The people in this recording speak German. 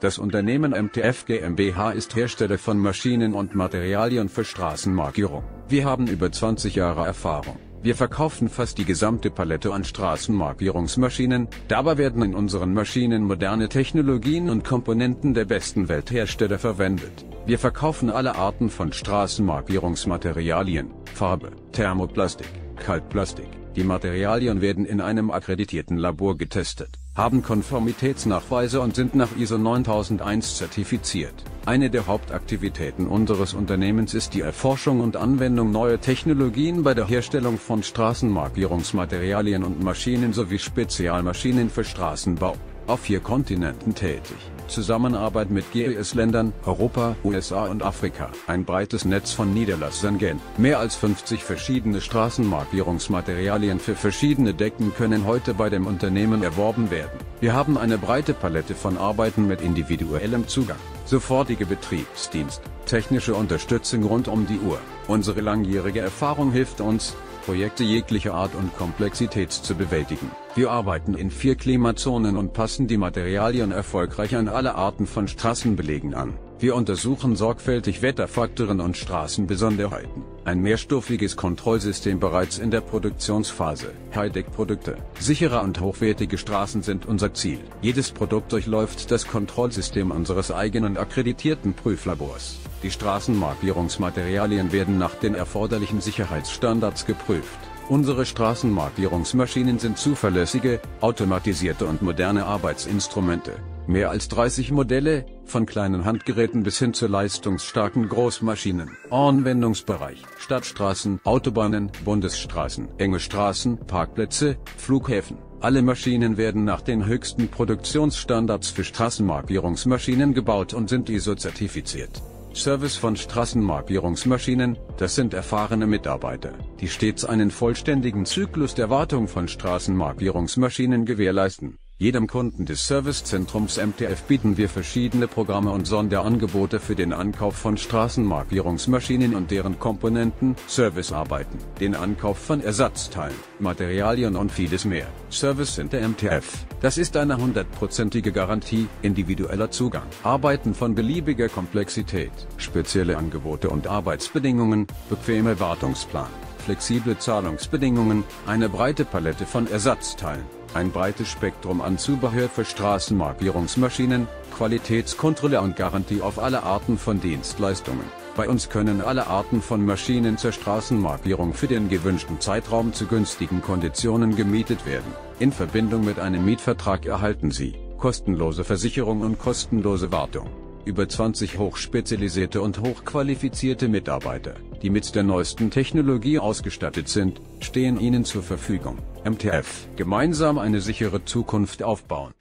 Das Unternehmen MTF GmbH ist Hersteller von Maschinen und Materialien für Straßenmarkierung. Wir haben über 20 Jahre Erfahrung. Wir verkaufen fast die gesamte Palette an Straßenmarkierungsmaschinen, dabei werden in unseren Maschinen moderne Technologien und Komponenten der besten Welthersteller verwendet. Wir verkaufen alle Arten von Straßenmarkierungsmaterialien, Farbe, Thermoplastik, Kaltplastik. Die Materialien werden in einem akkreditierten Labor getestet, haben Konformitätsnachweise und sind nach ISO 9001 zertifiziert. Eine der Hauptaktivitäten unseres Unternehmens ist die Erforschung und Anwendung neuer Technologien bei der Herstellung von Straßenmarkierungsmaterialien und Maschinen sowie Spezialmaschinen für Straßenbau, auf 4 Kontinenten tätig. Zusammenarbeit mit GES-Ländern, Europa, USA und Afrika. Ein breites Netz von Niederlassungen. Mehr als 50 verschiedene Straßenmarkierungsmaterialien für verschiedene Decken können heute bei dem Unternehmen erworben werden. Wir haben eine breite Palette von Arbeiten mit individuellem Zugang, sofortige Betriebsdienst, technische Unterstützung rund um die Uhr. Unsere langjährige Erfahrung hilft uns, Projekte jeglicher Art und Komplexität zu bewältigen. Wir arbeiten in 4 Klimazonen und passen die Materialien erfolgreich an alle Arten von Straßenbelägen an. Wir untersuchen sorgfältig Wetterfaktoren und Straßenbesonderheiten. Ein mehrstufiges Kontrollsystem bereits in der Produktionsphase. Hightech-Produkte, sichere und hochwertige Straßen sind unser Ziel. Jedes Produkt durchläuft das Kontrollsystem unseres eigenen akkreditierten Prüflabors. Die Straßenmarkierungsmaterialien werden nach den erforderlichen Sicherheitsstandards geprüft. Unsere Straßenmarkierungsmaschinen sind zuverlässige, automatisierte und moderne Arbeitsinstrumente. Mehr als 30 Modelle, von kleinen Handgeräten bis hin zu leistungsstarken Großmaschinen. Anwendungsbereich: Stadtstraßen, Autobahnen, Bundesstraßen, enge Straßen, Parkplätze, Flughäfen. Alle Maschinen werden nach den höchsten Produktionsstandards für Straßenmarkierungsmaschinen gebaut und sind ISO-zertifiziert. Service von Straßenmarkierungsmaschinen, das sind erfahrene Mitarbeiter, die stets einen vollständigen Zyklus der Wartung von Straßenmarkierungsmaschinen gewährleisten. Jedem Kunden des Servicezentrums MTF bieten wir verschiedene Programme und Sonderangebote für den Ankauf von Straßenmarkierungsmaschinen und deren Komponenten, Servicearbeiten, den Ankauf von Ersatzteilen, Materialien und vieles mehr. Service Center MTF, das ist eine 100%ige Garantie, individueller Zugang, Arbeiten von beliebiger Komplexität, spezielle Angebote und Arbeitsbedingungen, bequeme Wartungsplan, flexible Zahlungsbedingungen, eine breite Palette von Ersatzteilen. Ein breites Spektrum an Zubehör für Straßenmarkierungsmaschinen, Qualitätskontrolle und Garantie auf alle Arten von Dienstleistungen. Bei uns können alle Arten von Maschinen zur Straßenmarkierung für den gewünschten Zeitraum zu günstigen Konditionen gemietet werden. In Verbindung mit einem Mietvertrag erhalten Sie kostenlose Versicherung und kostenlose Wartung. Über 20 hochspezialisierte und hochqualifizierte Mitarbeiter, die mit der neuesten Technologie ausgestattet sind, stehen Ihnen zur Verfügung. MTF. Gemeinsam eine sichere Zukunft aufbauen.